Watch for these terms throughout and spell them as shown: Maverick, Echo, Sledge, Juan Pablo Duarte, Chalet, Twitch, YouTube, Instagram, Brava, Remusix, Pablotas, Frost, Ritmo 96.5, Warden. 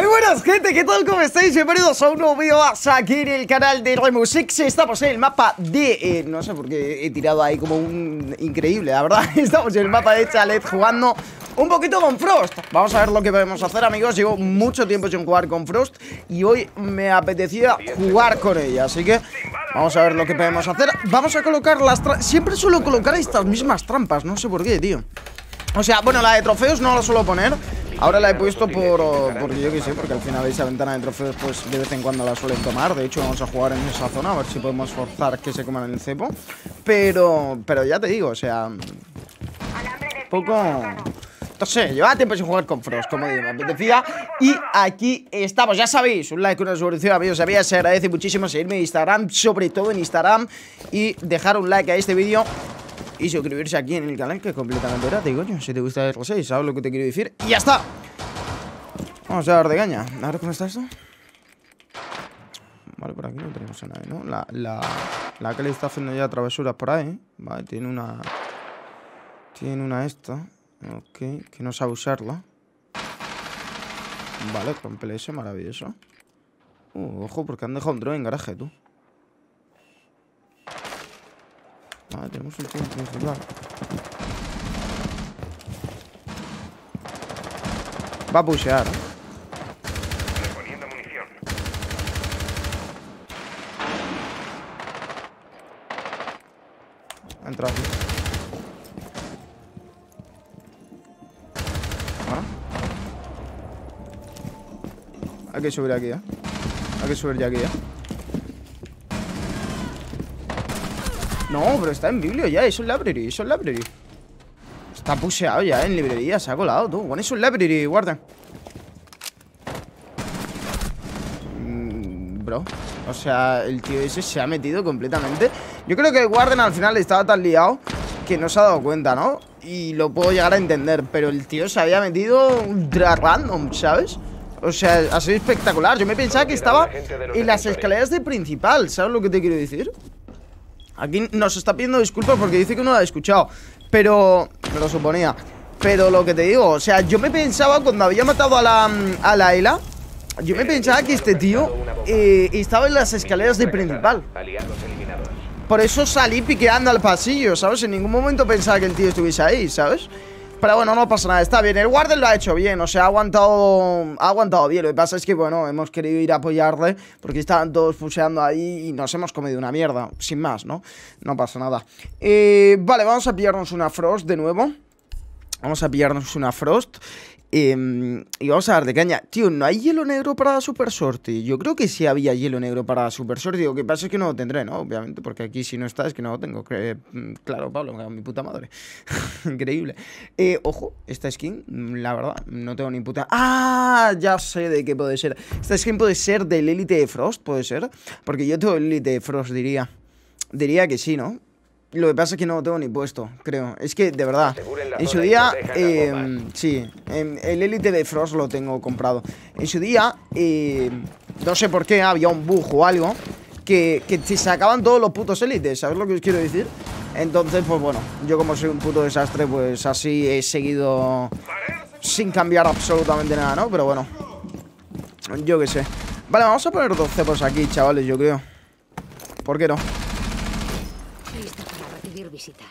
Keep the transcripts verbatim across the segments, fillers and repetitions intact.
Muy buenas, gente, ¿qué tal? ¿Cómo estáis? Bienvenidos a un nuevo video más aquí en el canal de Remusix. Estamos en el mapa de... Eh, no sé por qué he tirado ahí como un... Increíble, la verdad. Estamos en el mapa de Chalet jugando un poquito con Frost. Vamos a ver lo que podemos hacer, amigos. Llevo mucho tiempo sin jugar con Frost y hoy me apetecía jugar con ella, así que vamos a ver lo que podemos hacer. Vamos a colocar las trampas. Siempre suelo colocar estas mismas trampas, no sé por qué, tío. O sea, bueno, la de trofeos no la suelo poner. Ahora la he puesto por, porque yo qué sé, porque al final esa ventana de trofeos pues de vez en cuando la suelen tomar. De hecho vamos a jugar en esa zona, a ver si podemos forzar que se coman el cepo. Pero, pero ya te digo, o sea, poco... No sé, llevaba tiempo sin jugar con Frost, como digo, me apetecía. Y aquí estamos, ya sabéis, un like, una suscripción, amigos, sabía, se agradece muchísimo. Seguirme en Instagram, sobre todo en Instagram, y dejar un like a este vídeo y suscribirse aquí en el canal, que es completamente gratis, coño. Si te gusta el seis, ¿sabes lo que te quiero decir? ¡Y ya está! Vamos a dar de caña. A ver cómo está esto. Vale, por aquí no tenemos a nadie, ¿no? La, la, la que le está haciendo ya travesuras por ahí. Vale, tiene una... Tiene una esta. Ok, que no sabe usarla. Vale, rompele ese, maravilloso. Uh, ojo, porque han dejado un drone en garaje, tú. Vale, tenemos un tiempo que jugar. Va a pushear. Reponiendo munición. Ha entrado aquí. ¿Ah? Hay que subir aquí, ¿eh? Hay que subir ya aquí, ¿eh? No, pero está en biblio ya, eso es library, eso es library. Está puseado ya, ¿eh? En librería, se ha colado, tú. Bueno, eso es library, Warden. Mm, bro, o sea, el tío ese se ha metido completamente. Yo creo que Warden al final estaba tan liado que no se ha dado cuenta, ¿no? Y lo puedo llegar a entender, pero el tío se había metido ultra random, ¿sabes? O sea, ha sido espectacular. Yo me pensaba que estaba en las escaleras de principal, ¿sabes lo que te quiero decir? Aquí nos está pidiendo disculpas porque dice que no lo ha escuchado, pero me lo suponía. Pero lo que te digo, o sea, yo me pensaba cuando había matado a la a la Ela, yo me pensaba que este tío eh, estaba en las escaleras de principal. Por eso salí piqueando al pasillo, ¿sabes? En ningún momento pensaba que el tío estuviese ahí, ¿sabes? Pero bueno, no pasa nada, está bien. El Warden lo ha hecho bien, o sea, ha aguantado ha aguantado bien. Lo que pasa es que, bueno, hemos querido ir a apoyarle porque estaban todos fuseando ahí y nos hemos comido una mierda, sin más, ¿no? No pasa nada. Eh, vale, vamos a pillarnos una Frost de nuevo. Vamos a pillarnos una Frost. Eh, y vamos a dar de caña. Tío, ¿no hay hielo negro para la Super Sortie? Yo creo que sí había hielo negro para la Super Sortie. Lo que pasa es que no lo tendré, ¿no? Obviamente, porque aquí si no está es que no lo tengo. Que, claro, Pablo, me da mi puta madre. Increíble. Eh, ojo, esta skin, la verdad, no tengo ni puta... ¡Ah! Ya sé de qué puede ser. Esta skin puede ser del Elite de Frost, puede ser. Porque yo tengo el Elite de Frost, diría. Diría que sí, ¿no? Lo que pasa es que no lo tengo ni puesto, creo. Es que, de verdad, en su día... Eh, sí, en el Elite de Frost lo tengo comprado. En su día, eh, no sé por qué, había un bug o algo que, que se sacaban todos los putos Elites, ¿sabes lo que os quiero decir? Entonces, pues bueno, yo como soy un puto desastre, pues así he seguido sin cambiar absolutamente nada, ¿no? Pero bueno, yo qué sé. Vale, vamos a poner dos cepos aquí, chavales, yo creo. ¿Por qué no?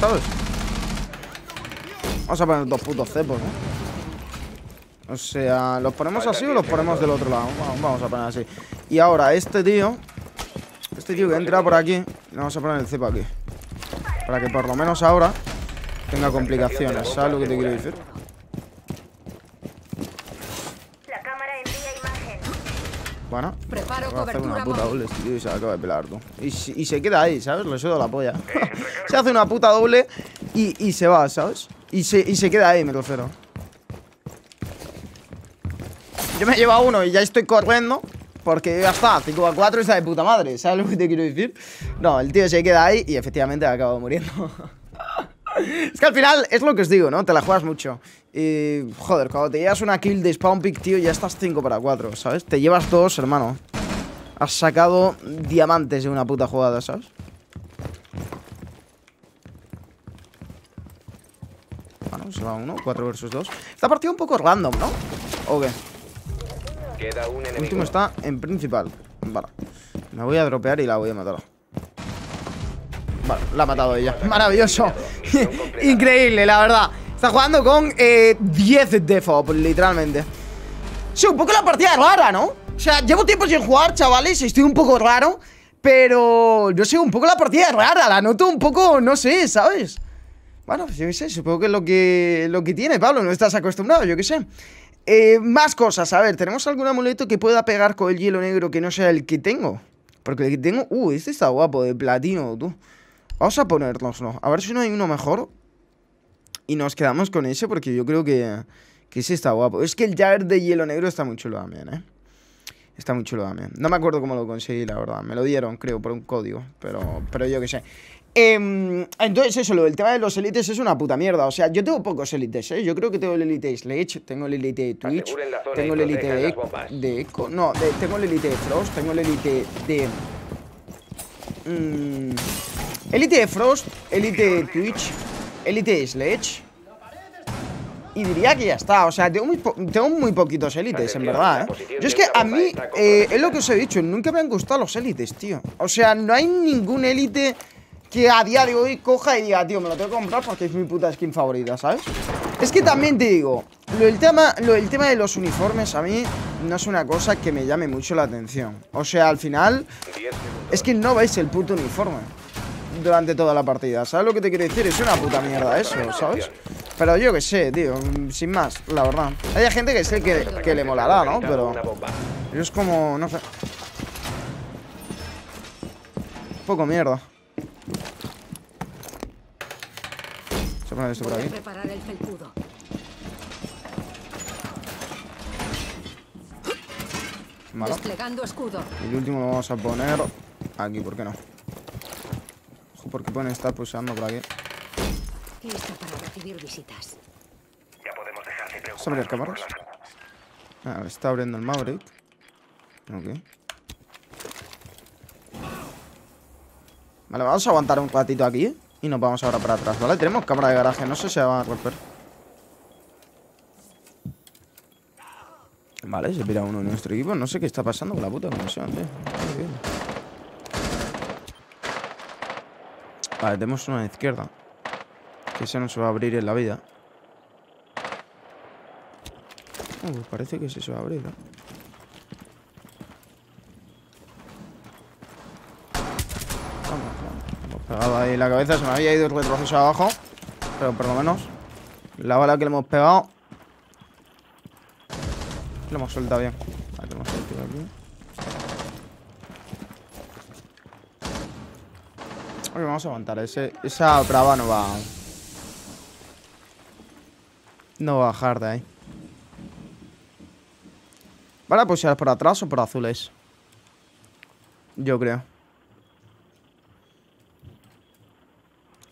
¿Sabes? Vamos a poner dos putos cepos, ¿eh? O sea, ¿los ponemos así o los ponemos del otro lado? Vamos, vamos a poner así. Y ahora este tío, este tío que entra por aquí, le vamos a poner el cepo aquí, para que por lo menos ahora tenga complicaciones, ¿sabes lo que te quiero decir? Bueno, va a hacer una puta doble, tío, y se acaba de pelar, tú. Y, y se queda ahí, ¿sabes? Le suelto la polla. Se hace una puta doble y, y se va, ¿sabes? Y se, y se queda ahí, me refiero. Yo me he llevado uno y ya estoy corriendo porque ya está, cinco a cuatro está de puta madre, ¿sabes lo que te quiero decir? No, el tío se queda ahí y efectivamente ha acabado muriendo. Es que al final es lo que os digo, ¿no? Te la juegas mucho. Y, joder, cuando te llevas una kill de spawn pick, tío, ya estás cinco para cuatro, ¿sabes? Te llevas dos, hermano. Has sacado diamantes de una puta jugada, ¿sabes? Bueno, se va uno, cuatro versus dos. Esta partida un poco random, ¿no? ¿O qué? Queda un enemigo. El último está en principal. Vale. Me voy a dropear y la voy a matar. Vale, la ha matado ella. Maravilloso. Increíble, la verdad. Está jugando con eh, diez de F O P, literalmente. Sí, un poco la partida rara, ¿no? O sea, llevo tiempo sin jugar, chavales. Estoy un poco raro. Pero yo sé, un poco la partida rara. La noto un poco, no sé, ¿sabes? Bueno, pues yo qué sé, supongo que es lo que, lo que tiene, Pablo. No estás acostumbrado, yo qué sé. Eh, más cosas, a ver, ¿tenemos algún amuleto que pueda pegar con el hielo negro que no sea el que tengo? Porque el que tengo... Uh, este está guapo, de platino, tú. Vamos a ponérnoslo. A ver si no hay uno mejor. Y nos quedamos con ese porque yo creo que, que ese está guapo. Es que el jar de hielo negro está muy chulo también, ¿eh? Está muy chulo también. No me acuerdo cómo lo conseguí, la verdad. Me lo dieron, creo, por un código. Pero, pero yo qué sé. Eh, entonces eso, lo del tema de los elites es una puta mierda. O sea, yo tengo pocos elites, ¿eh? Yo creo que tengo el elite de Sledge, tengo el elite de Twitch, tengo el elite de, de Echo. No, de, tengo el elite de Frost, tengo el elite de... Mm, elite de Frost, elite de Twitch, elite de Sledge. Y diría que ya está, o sea, tengo muy, po tengo muy poquitos élites, en verdad, ¿eh? Yo es que a mí, eh, es lo que os he dicho, nunca me han gustado los élites, tío. O sea, no hay ningún élite que a día de hoy coja y diga, tío, me lo tengo que comprar porque es mi puta skin favorita, ¿sabes? Es que también te digo, lo del tema, lo del tema de los uniformes a mí no es una cosa que me llame mucho la atención. O sea, al final, es que no veis el puto uniforme durante toda la partida, ¿sabes lo que te quiero decir? Es una puta mierda eso, ¿sabes? Pero yo que sé, tío, sin más, la verdad. Hay gente que sé que, que le molará, ¿no? Pero yo es como, no sé, un poco mierda. Se pone esto por aquí. Vale. Y el último lo vamos a poner aquí, ¿por qué no? Ojo, porque pueden estar pulsando por aquí. Listo para recibir visitas. Ya podemos dejar de preocuparnos. ¿Se abren las cámaras? Ah, está abriendo el Maverick. Ok. Vale, vamos a aguantar un ratito aquí y nos vamos ahora para atrás, ¿vale? Tenemos cámara de garaje, no sé si se va a romper. Vale, se pira uno de nuestro equipo. No sé qué está pasando con la puta conexión, tío. Vale, tenemos una a la izquierda. Que se nos va a abrir en la vida. Oh, pues parece que sí se va a abrir, ¿no? Pegado ahí la cabeza, se me había ido el retroceso abajo. Pero por lo menos la bala que le hemos pegado lo hemos soltado bien. Vale, tenemos el tiro aquí. Oye, vamos a aguantar. Ese, esa Brava no va. No va a bajar de ahí. Vale, pues ya es por atrás o por azules. Yo creo.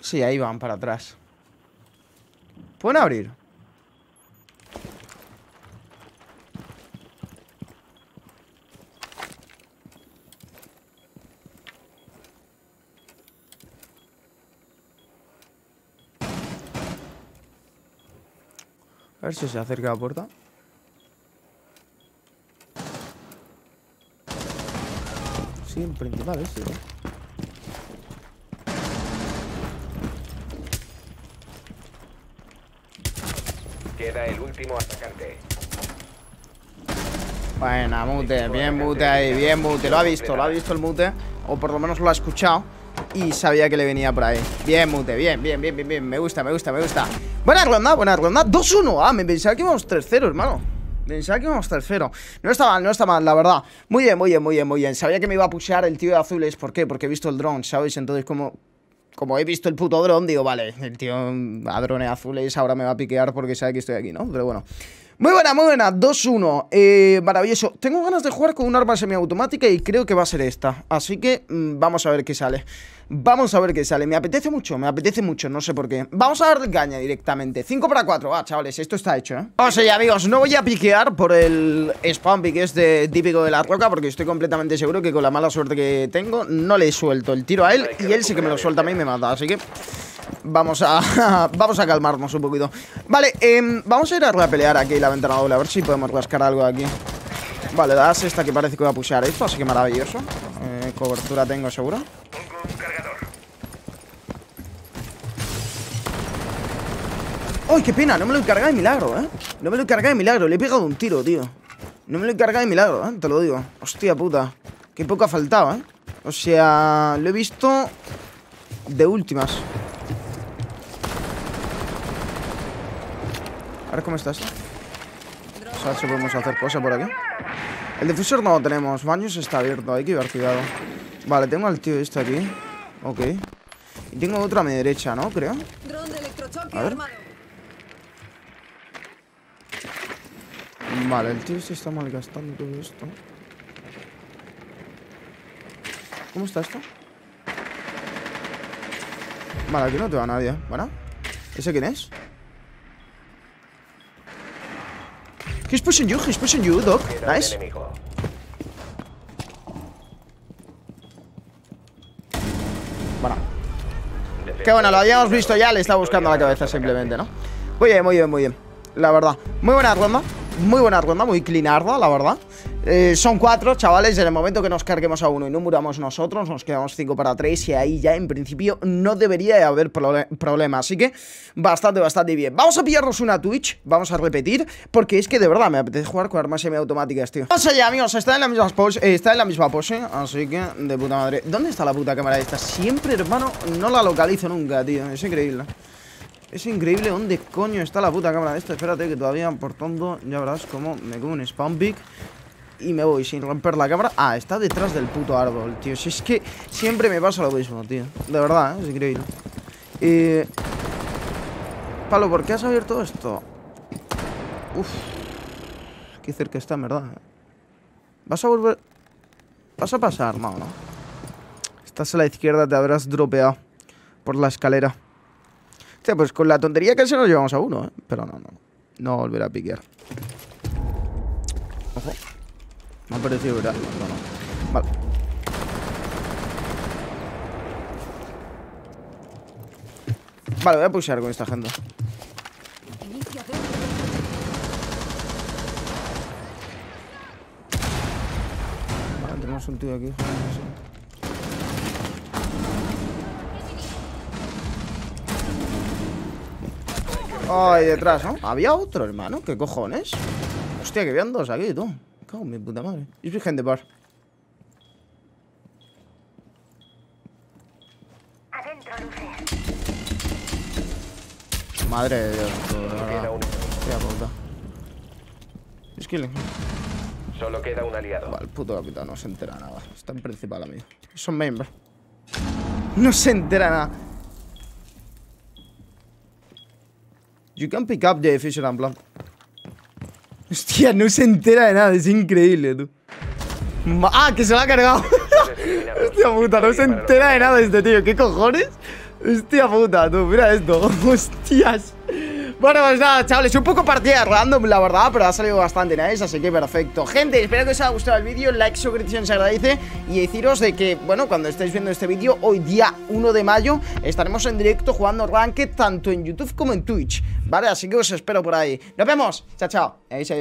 Sí, ahí van para atrás. ¿Pueden abrir? A ver si se acerca a la puerta. Sí, en principal este, ¿no? Queda el último atacante. Buena, mute, bien mute ahí, bien mute. Lo ha visto, lo ha visto el mute. O por lo menos lo ha escuchado. Y sabía que le venía por ahí. Bien mute, bien, bien, bien, bien, bien. Me gusta, me gusta, me gusta. Buena ronda, buena ronda. dos uno, ah, me pensaba que íbamos tres cero, hermano. Pensaba que íbamos tres cero. No está mal, no está mal, la verdad. Muy bien, muy bien, muy bien, muy bien. Sabía que me iba a pushear el tío de azules. ¿Por qué? Porque he visto el drone, ¿sabéis? Entonces como... Como he visto el puto dron, digo, vale, el tío a drones azules ahora me va a piquear porque sabe que estoy aquí, ¿no? Pero bueno. Muy buena, muy buena, dos uno, eh, maravilloso. Tengo ganas de jugar con un arma semiautomática y creo que va a ser esta. Así que mmm, vamos a ver qué sale. Vamos a ver qué sale, me apetece mucho, me apetece mucho, no sé por qué. Vamos a dar caña directamente, cinco para cuatro, ah, chavales, esto está hecho, ¿eh? O sea, amigos, no voy a piquear por el spam pique este típico de la roca, porque estoy completamente seguro que con la mala suerte que tengo, no le suelto el tiro a él, y él sí que me lo suelta a mí y me mata, así que... Vamos a... vamos a calmarnos un poquito. Vale, eh, vamos a ir a repelear aquí la ventana doble. A ver si podemos rascar algo aquí. Vale, das esta que parece que va a pushear esto, así que maravilloso. Eh, cobertura tengo seguro. Pongo un cargador. ¡Ay, qué pena! No me lo he encargado de milagro, ¿eh? No me lo he encargado de milagro. Le he pegado un tiro, tío. No me lo he encargado de milagro, ¿eh? Te lo digo. Hostia puta. Qué poco ha faltado, ¿eh? O sea, lo he visto de últimas. A ver cómo está esto. O sea, si podemos hacer cosas por aquí. El difusor no lo tenemos. Baños está abierto. Hay que llevar cuidado. Vale, tengo al tío este aquí. Ok. Y tengo otro a mi derecha, ¿no? Creo. A ver. Vale, el tío este está malgastando todo esto. ¿Cómo está esto? Vale, aquí no te va nadie, ¿verdad? ¿Ese quién es? He's pushing you, he's pushing you, dog. Nice. Bueno. Que bueno, lo habíamos visto ya. Le está buscando la cabeza simplemente, ¿no? Muy bien, muy bien, muy bien. La verdad. Muy buena ronda. Muy buena ronda, muy cleanarda, la verdad. Eh, son cuatro, chavales. En el momento que nos carguemos a uno y no muramos nosotros, nos quedamos cinco para tres. Y ahí ya, en principio, no debería haber problema. Así que, bastante, bastante bien. Vamos a pillarnos una Twitch. Vamos a repetir. Porque es que, de verdad, me apetece jugar con armas semiautomáticas, tío. Vamos allá, amigos. Está en la misma pose. Eh, está en la misma pose. Así que, de puta madre. ¿Dónde está la puta cámara esta? Siempre, hermano, no la localizo nunca, tío. Es increíble. Es increíble dónde coño está la puta cámara de esta. Espérate que todavía por tonto ya verás cómo me como un spam pick y me voy sin romper la cámara. Ah, está detrás del puto árbol, tío. Si es que siempre me pasa lo mismo, tío. De verdad, ¿eh? Es increíble. Eh... Pablo, ¿por qué has abierto esto? Uf. Qué cerca está, en verdad. ¿Vas a volver? ¿Vas a pasar? No, no. Estás a la izquierda, te habrás dropeado por la escalera. Pues con la tontería que se nos llevamos a uno, ¿eh? Pero no, no. No volverá a piquear. Ojo. Me ha parecido viral. No, no. Vale. Vale, voy a pushear con esta gente. Vale, tenemos un tío aquí. Ay, oh, detrás, ¿no? Había otro, hermano. ¿Qué cojones? Hostia, que vean dos aquí, tú. Me cago en mi puta madre. Es virgen de par. Adentro, luces. Madre de Dios. Hostia, puta. Es killing. Solo queda un aliado. Vale, el puto capitán no se entera nada. Está en principal, amigo. Son main, bro. No se entera nada. You can pick up the Fisher and Blunt. Hostia, no se entera de nada. Es increíble, tú. Ma ah, que se lo ha cargado. Hostia puta, no se entera de nada este tío. ¿Qué cojones? Hostia puta, tú. Mira esto. Hostias. Bueno, pues nada, chavales, un poco partida random, la verdad, pero ha salido bastante nice, así que perfecto. Gente, espero que os haya gustado el vídeo, like, suscripción se agradece. Y deciros de que, bueno, cuando estáis viendo este vídeo, hoy día uno de mayo, estaremos en directo jugando Ranked tanto en YouTube como en Twitch, ¿vale? Así que os espero por ahí. ¡Nos vemos! Chao, chao.